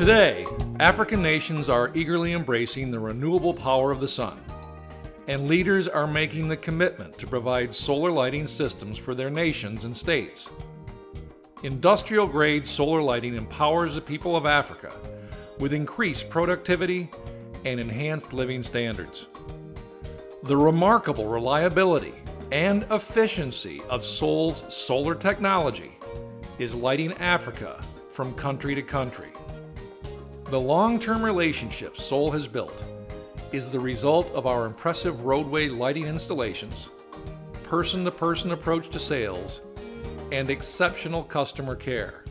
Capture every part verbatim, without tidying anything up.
Today, African nations are eagerly embracing the renewable power of the sun, and leaders are making the commitment to provide solar lighting systems for their nations and states. Industrial-grade solar lighting empowers the people of Africa with increased productivity and enhanced living standards. The remarkable reliability and efficiency of SOL's solar technology is lighting Africa from country to country. The long-term relationship SOL has built is the result of our impressive roadway lighting installations, person-to-person approach to sales, and exceptional customer care.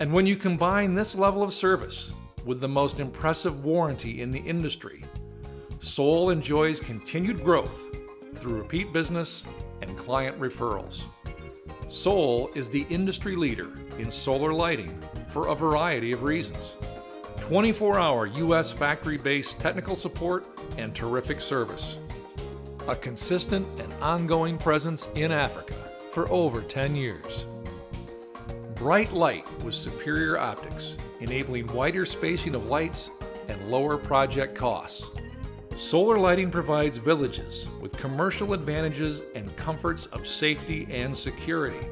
And when you combine this level of service with the most impressive warranty in the industry, SOL enjoys continued growth through repeat business and client referrals. SOL is the industry leader in solar lighting for a variety of reasons. twenty-four hour U S factory-based technical support and terrific service. A consistent and ongoing presence in Africa for over ten years. Bright light with superior optics, enabling wider spacing of lights and lower project costs. Solar lighting provides villages with commercial advantages and comforts of safety and security.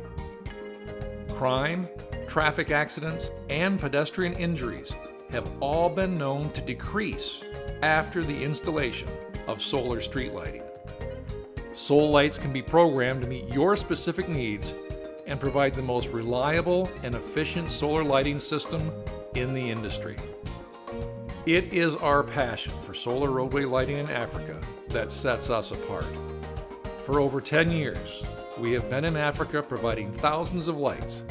Crime, traffic accidents, and pedestrian injuries have all been known to decrease after the installation of solar street lighting. SOL lights can be programmed to meet your specific needs and provide the most reliable and efficient solar lighting system in the industry. It is our passion for solar roadway lighting in Africa that sets us apart. For over ten years, we have been in Africa providing thousands of lights,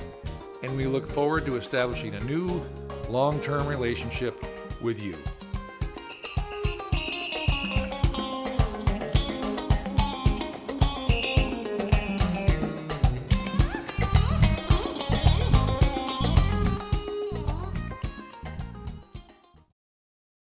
and we look forward to establishing a new long-term relationship with you.